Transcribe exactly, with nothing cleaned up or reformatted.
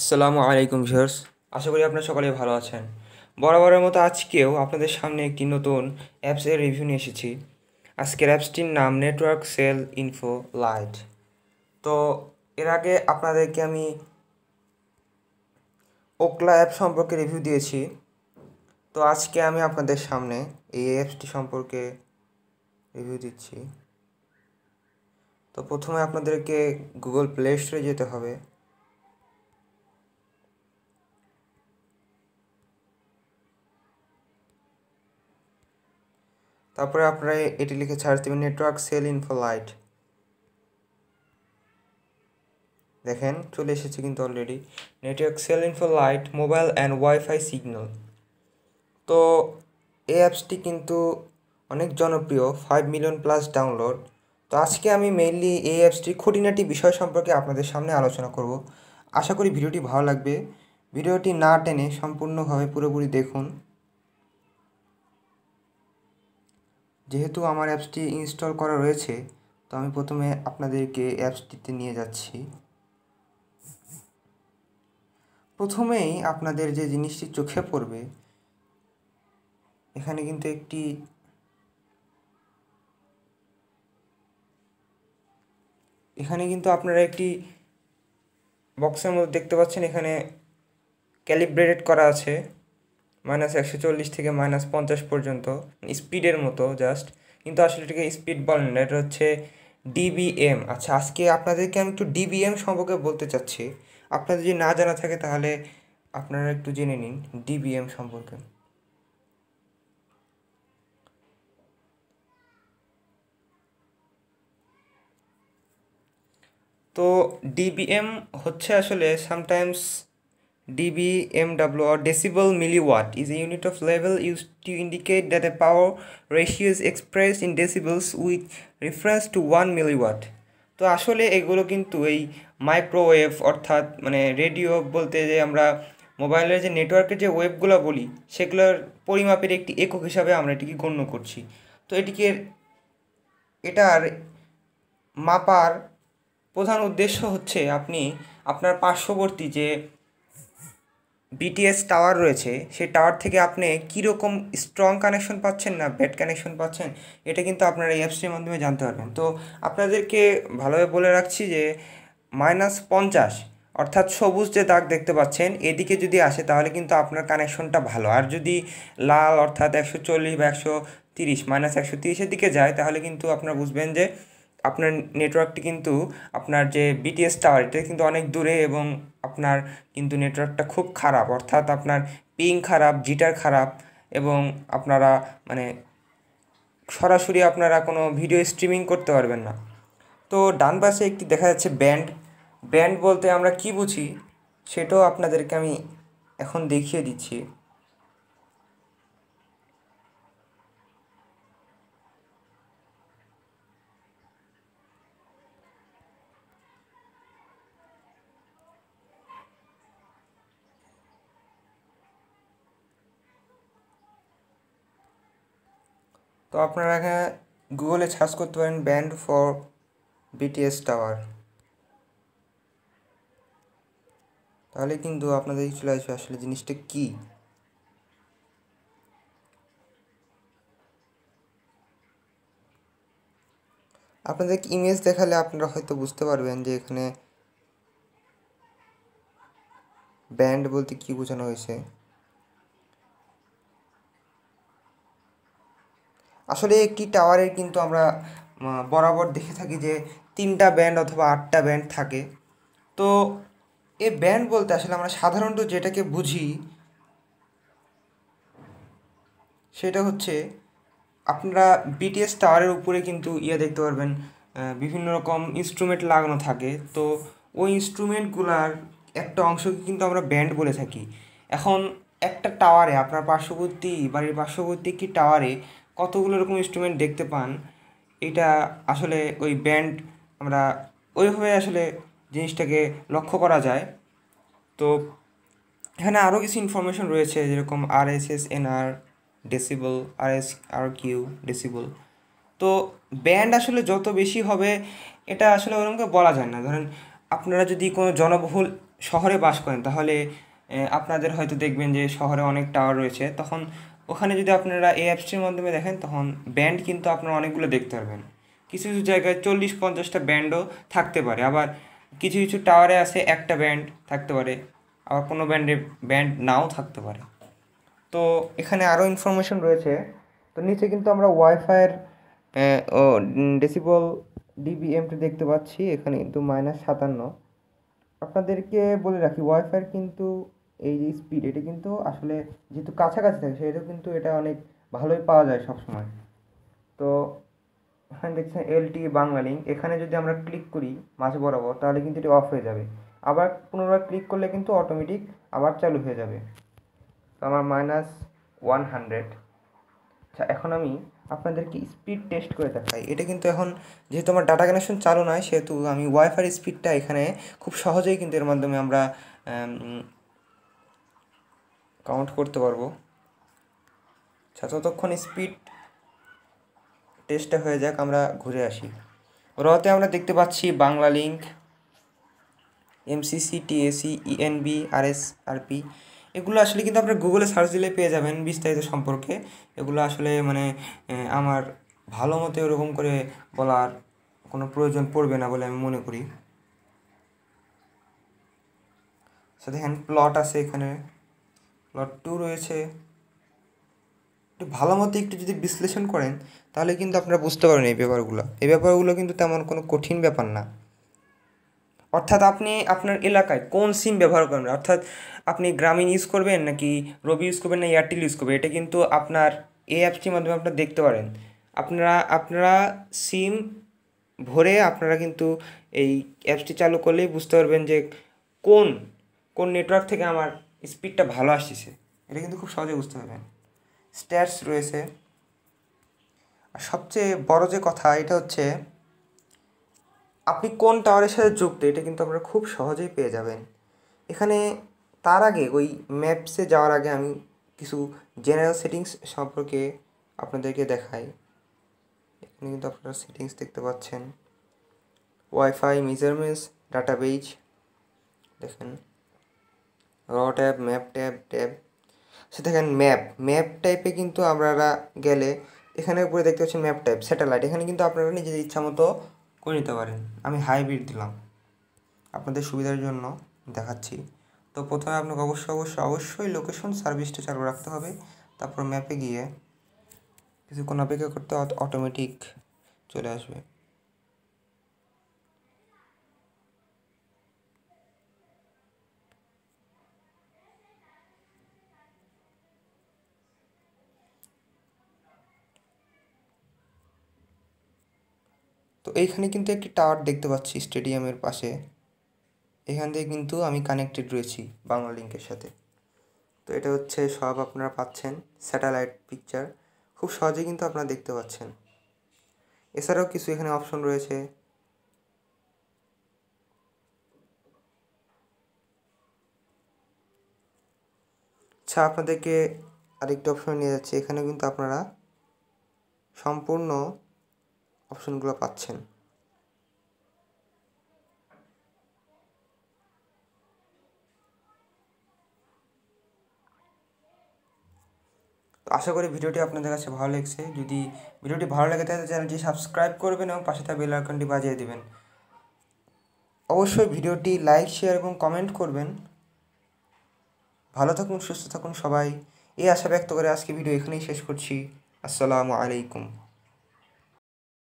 আসসালামু আলাইকুম ভিউয়ার্স, আশা করি আপনারা সকলে ভালো আছেন। বরাবরের মতো আজকেও আপনাদের সামনে একটি নতুন অ্যাপসের রিভিউ নিয়ে এসেছি। আজকের অ্যাপসটির নাম নেটওয়ার্ক সেল ইনফো লাইট। তো এর আগে আপনাদেরকে আমি ওকলা অ্যাপ সম্পর্কে রিভিউ দিয়েছি, তো আজকে আমি আপনাদের সামনে এই অ্যাপসটি সম্পর্কে রিভিউ দিচ্ছি। তো প্রথমে আপনাদেরকে গুগল প্লে স্টোরে যেতে হবে। তারপরে আপনারা এটি লিখে সার্চ দেবেন নেটওয়ার্ক সেল ইনফো লাইট। দেখেন চলে এসেছে কিন্তু already network cell info lite mobile and wifi signal. তো এই অ্যাপসটি কিন্তু অনেক জনপ্রিয়, ফাইভ মিলিয়ন প্লাস ডাউনলোড। তো আজকে আমি মেইনলি এই অ্যাপসটির খুঁটিনাটি বিষয় সম্পর্কে আপনাদের সামনে আলোচনা করব। আশা করি ভিডিওটি ভালো লাগবে। ভিডিওটি না টেনে সম্পূর্ণভাবে পুরোপুরি দেখুন। যেহেতু আমার অ্যাপসটি ইনস্টল করা রয়েছে, তো আমি প্রথমে আপনাদেরকে অ্যাপসটিতে নিয়ে যাচ্ছি। প্রথমেই আপনাদের যে জিনিসটি চোখে পড়বে, এখানে কিন্তু একটি এখানে কিন্তু আপনারা একটি বক্সের মধ্যে দেখতে পাচ্ছেন, এখানে ক্যালিব্রেটেড করা আছে মাইনাস একশো চল্লিশ থেকে মাইনাস পঞ্চাশ পর্যন্ত স্পিডের মতো জাস্ট, কিন্তু আসলে এটাকে স্পিড বলেন না, এটা হচ্ছে ডিবিএম। আচ্ছা, আজকে আপনাদেরকে আমি একটু ডিবিএম সম্পর্কে বলতে চাচ্ছি। আপনাদের যদি না জানা থাকে তাহলে আপনারা একটু জেনে নিন ডিবিএম সম্পর্কে। তো ডিবিএম হচ্ছে আসলে sometimes dBmw or decibel milliwatt is a unit of level used to indicate that a power ratio is expressed in decibels with reference to one milliwatt. তো আসলে এগুলো কিন্তু এই মাইক্রোওয়েভ অর্থাৎ মানে রেডিও বলতে যে আমরা মোবাইলের যে নেটওয়ার্কের যে ওয়েভগুলো বলি, সেগুলোর পরিমাপের একটি একক হিসাবে আমরা এটিকে গণ্য করছি। তো এটিকে এটার মাপার প্রধান উদ্দেশ্য হচ্ছে আপনি আপনার পার্শ্ববর্তী যে বিটিএস টাওয়ার রয়েছে, সেই টাওয়ার থেকে আপনি কীরকম স্ট্রং কানেকশন পাচ্ছেন না ব্যাড কানেকশন পাচ্ছেন, এটা কিন্তু আপনারা এই অ্যাপসটির মাধ্যমে জানতে পারবেন। তো আপনাদেরকে ভালোভাবে বলে রাখছি যে মাইনাস পঞ্চাশ অর্থাৎ সবুজ যে দাগ দেখতে পাচ্ছেন, এদিকে যদি আসে তাহলে কিন্তু আপনার কানেকশনটা ভালো, আর যদি লাল অর্থাৎ একশো চল্লিশ বা একশো তিরিশ মাইনাস একশো তিরিশের দিকে যায় তাহলে কিন্তু আপনারা বুঝবেন যে আপনার নেটওয়ার্কটি কিন্তু আপনার যে বিটিএস টাওয়ার এটা কিন্তু অনেক দূরে এবং আপনার কিন্তু নেটওয়ার্কটা খুব খারাপ, অর্থাৎ আপনার পিং খারাপ, জিটার খারাপ, এবং আপনারা মানে সরাসরি আপনারা কোনো ভিডিও স্ট্রিমিং করতে পারবেন না। তো ডান পাশে একটি দেখা যাচ্ছে ব্যান্ড। ব্যান্ড বলতে আমরা কি বুঝি সেটাও আপনাদেরকে আমি এখন দেখিয়ে দিচ্ছি। তো আপনারা এখানে গুগলে সার্চ করতে পারেন ব্যান্ড ফর বিটিএস টাওয়ার, তাহলে কিন্তু আপনাদের চলে আসবে আসলে জিনিসটা কি। আপনাদের ইমেজ দেখালে আপনারা হয়তো বুঝতে পারবেন যে এখানে ব্যান্ড বলতে কি বোঝানো হয়েছে। আসলে একটি টাওয়ারের কিন্তু আমরা বরাবর দেখে থাকি যে তিনটা ব্যান্ড অথবা আটটা ব্যান্ড থাকে। তো এই ব্যান্ড বলতে আসলে আমরা সাধারণত যেটাকে বুঝি সেটা হচ্ছে আপনারা বিটিএস টাওয়ারের উপরে কিন্তু ইয়ে দেখতে পারবেন, বিভিন্ন রকম ইনস্ট্রুমেন্ট লাগানো থাকে। তো ওই ইনস্ট্রুমেন্টগুলার একটা অংশকে কিন্তু আমরা ব্যান্ড বলে থাকি। এখন একটা টাওয়ারে আপনার পার্শ্ববর্তী বাড়ির পার্শ্ববর্তী একটি টাওয়ারে কতগুলো রকম ইনস্ট্রুমেন্ট দেখতে পান, এটা আসলে ওই ব্যান্ড আমরা ওইভাবে আসলে জিনিসটাকে লক্ষ্য করা যায়। তো এখানে আরও কিছু ইনফরমেশন রয়েছে, যেরকম R S S N R decibel, R S R Q decibel. তো ব্যান্ড আসলে যত বেশি হবে এটা আসলে ওরকমকে বলা যায় না। ধরেন আপনারা যদি কোনো জনবহুল শহরে বাস করেন তাহলে আপনাদের হয়তো দেখবেন যে শহরে অনেক টাওয়ার রয়েছে, তখন ওখানে যদি আপনারা এই অ্যাপসটির মাধ্যমে দেখেন তখন ব্যান্ড কিন্তু আপনারা অনেকগুলো দেখতে পারবেন। কিছু কিছু জায়গায় চল্লিশ পঞ্চাশটা ব্যান্ডও থাকতে পারে, আবার কিছু কিছু টাওয়ারে আছে একটা ব্যান্ড থাকতে পারে, আবার কোনো ব্যান্ডে ব্যান্ড নাও থাকতে পারে। তো এখানে আরও ইনফরমেশন রয়েছে। তো নিচে কিন্তু আমরা ওয়াইফাইয়ের ও ডেসিবল ডিবিএমটা দেখতে পাচ্ছি, এখানে কিন্তু মাইনাস সাতান্ন। আপনাদেরকে বলে রাখি ওয়াইফাইয়ের কিন্তু এই যে স্পিড এটা কিন্তু আসলে যেহেতু কাছাকাছি থাকে সেহেতু কিন্তু এটা অনেক ভালোই পাওয়া যায় সবসময়। তো এখানে দেখছেন এলটিই বাংলালিঙ্ক, এখানে যদি আমরা ক্লিক করি মাঝে বরাবর তাহলে কিন্তু এটা অফ হয়ে যাবে, আবার পুনরায় ক্লিক করলে কিন্তু অটোমেটিক আবার চালু হয়ে যাবে। তো আমার মাইনাস ওয়ান হান্ড্রেড। আচ্ছা এখন আমি আপনাদেরকে স্পিড টেস্ট করে দেখাই। এটা কিন্তু এখন যেহেতু আমার ডাটা কানেকশন চালু নয় সেহেতু আমি ওয়াইফাই স্পিডটা এখানে খুব সহজেই কিন্তু এর মাধ্যমে আমরা কাউন্ট করতে পারবো। আচ্ছা ততক্ষণ স্পিড টেস্টটা হয়ে যাক, আমরা ঘুরে আসি। রতে আমরা দেখতে পাচ্ছি Banglalink, MCC, TAC, ENB, RSRP, এগুলো আসলে কিন্তু আপনারা গুগলে সার্চ দিলে পেয়ে যাবেন বিস্তারিত সম্পর্কে। এগুলো আসলে মানে আমার ভালো মতো ওরকম করে বলার কোনো প্রয়োজন পড়বে না বলে আমি মনে করি। দেখেন প্লট আছে, এখানে প্লট টু রয়েছে। একটু ভালো মতো একটু যদি বিশ্লেষণ করেন তাহলে কিন্তু আপনারা বুঝতে পারেন এই ব্যাপারগুলো। এই ব্যাপারগুলো কিন্তু তেমন কোনো কঠিন ব্যাপার না। অর্থাৎ আপনি আপনার এলাকায় কোন সিম ব্যবহার করবেন, অর্থাৎ আপনি গ্রামীণ ইউজ করবেন নাকি রবি ইউজ করবেন না এয়ারটেল ইউজ করবেন, এটা কিন্তু আপনার এই অ্যাপসটির মাধ্যমে আপনারা দেখতে পারেন। আপনারা আপনারা সিম ভরে আপনারা কিন্তু এই অ্যাপসটি চালু করলেই বুঝতে পারবেন যে কোন কোন নেটওয়ার্ক থেকে আমার স্পিডটা ভালো আসছে, এটা কিন্তু খুব সহজে বুঝতে পারবেন। স্ট্যাটস রয়েছে। আর সবচেয়ে বড় যে কথা এটা হচ্ছে আপনি কোন টাওয়ারের সাথে যুক্ত, এটা কিন্তু আপনারা খুব সহজেই পেয়ে যাবেন এখানে। তার আগে ওই ম্যাপসে যাওয়ার আগে আমি কিছু জেনারেল সেটিংস সম্পর্কে আপনাদেরকে দেখাই। এখানে কিন্তু আপনারা সেটিংস দেখতে পাচ্ছেন, ওয়াইফাই, মেজারমেন্টস, ডাটাবেজ, দেখেন raw tab, map tab, tab সে দেখেন ম্যাপ ম্যাপ টাইপে কিন্তু আপনারা গেলে এখানে উপরে দেখতে পাচ্ছেন ম্যাপ টাইপ স্যাটেলাইট, এখানে কিন্তু আপনারা নিজেদের ইচ্ছা মতো করে নিতে পারেন। আমি হাইব্রিড দিলাম আপনাদের সুবিধার জন্য দেখাচ্ছি। তো প্রথমে আপনাকে অবশ্যই অবশ্যই অবশ্যই লোকেশন সার্ভিসটা চালু রাখতে হবে, তারপর ম্যাপে গিয়ে কিছুক্ষণ অপেক্ষা করতে অটোমেটিক চলে আসবে। তো এইখানে কিন্তু একটি টাওয়ার দেখতে পাচ্ছি স্টেডিয়ামের পাশে, এখান থেকে কিন্তু আমি কানেক্টেড রয়েছি বাংলালিঙ্কের সাথে। তো এটা হচ্ছে সব আপনারা পাচ্ছেন স্যাটেলাইট পিকচার, খুব সহজে কিন্তু আপনারা দেখতে পাচ্ছেন। এছাড়াও কিছু এখানে অপশন রয়েছে, আচ্ছা আপনাদেরকে আরেকটা অপশন নিয়ে যাচ্ছে, এখানে কিন্তু আপনারা সম্পূর্ণ অপশনগুলো পাচ্ছেন। তো আশা করি ভিডিওটি আপনাদের কাছে ভালো লেগেছে। যদি ভিডিওটি ভালো লাগে তাহলে চ্যানেলটি সাবস্ক্রাইব করবেন এবং পাশে থাকা বেল আইকনটি বাজিয়ে দেবেন। অবশ্যই ভিডিওটি লাইক, শেয়ার এবং কমেন্ট করবেন। ভালো থাকুন, সুস্থ থাকুন সবাই, এই আশা ব্যক্ত করে আজকে ভিডিও এখানেই শেষ করছি। আসসালামু আলাইকুম।